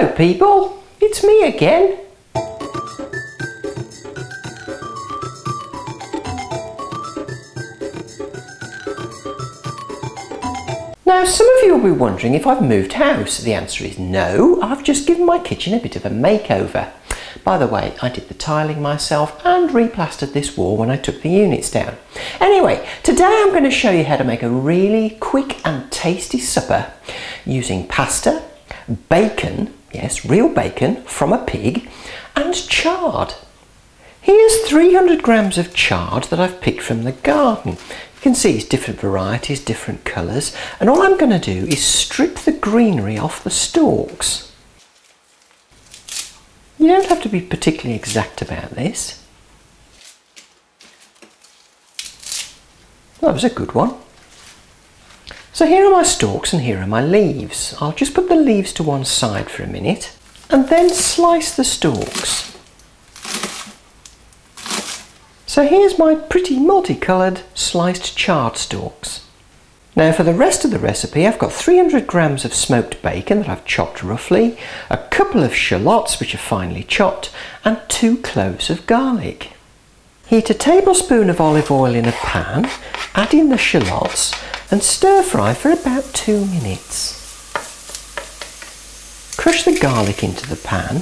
Hello people, it's me again. Now some of you will be wondering if I've moved house. The answer is no, I've just given my kitchen a bit of a makeover. By the way, I did the tiling myself and replastered this wall when I took the units down. Anyway, today I'm going to show you how to make a really quick and tasty supper using pasta, bacon, yes, real bacon from a pig, and chard. Here's 300 grams of chard that I've picked from the garden. You can see it's different varieties, different colours, and all I'm going to do is strip the greenery off the stalks. You don't have to be particularly exact about this. That was a good one. So here are my stalks and here are my leaves. I'll just put the leaves to one side for a minute and then slice the stalks. So here's my pretty multicoloured sliced chard stalks. Now for the rest of the recipe, I've got 300 grams of smoked bacon that I've chopped roughly, a couple of shallots which are finely chopped, and 2 cloves of garlic. Heat a tablespoon of olive oil in a pan, add in the shallots and stir fry for about 2 minutes. Crush the garlic into the pan,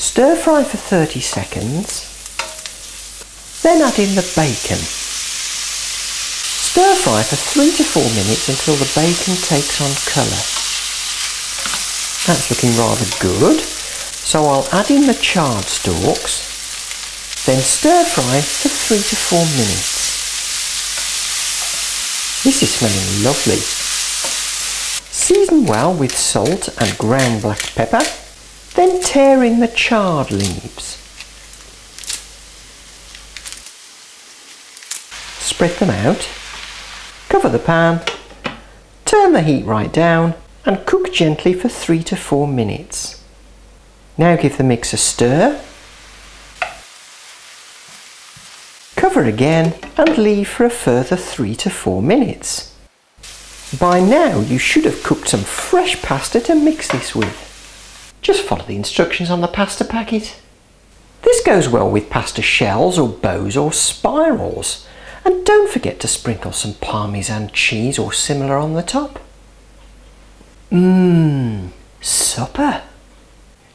stir fry for 30 seconds, then add in the bacon. Stir fry for 3 to 4 minutes until the bacon takes on colour. That's looking rather good. So I'll add in the chard stalks, then stir fry for 3 to 4 minutes. This is smelling lovely. Season well with salt and ground black pepper, then tear in the chard leaves. Spread them out. Cover the pan, turn the heat right down and cook gently for 3 to 4 minutes. Now give the mix a stir, cover again and leave for a further 3 to 4 minutes. By now you should have cooked some fresh pasta to mix this with. Just follow the instructions on the pasta packet. This goes well with pasta shells or bows or spirals. And don't forget to sprinkle some Parmesan cheese or similar on the top. Supper.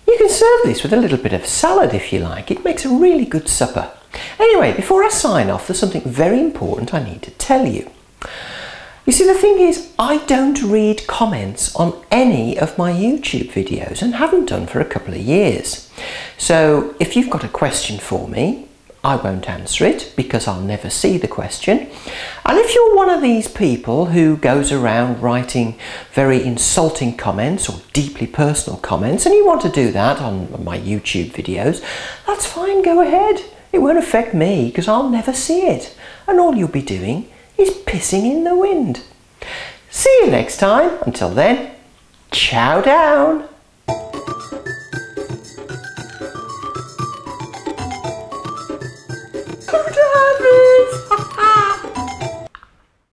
You can serve this with a little bit of salad if you like. It makes a really good supper. Anyway, before I sign off, there's something very important I need to tell you. You see, the thing is, I don't read comments on any of my YouTube videos and haven't done for a couple of years. So if you've got a question for me, I won't answer it because I'll never see the question. And if you're one of these people who goes around writing very insulting comments or deeply personal comments and you want to do that on my YouTube videos, that's fine, go ahead. It won't affect me because I'll never see it. And all you'll be doing is pissing in the wind. See you next time. Until then, chow down.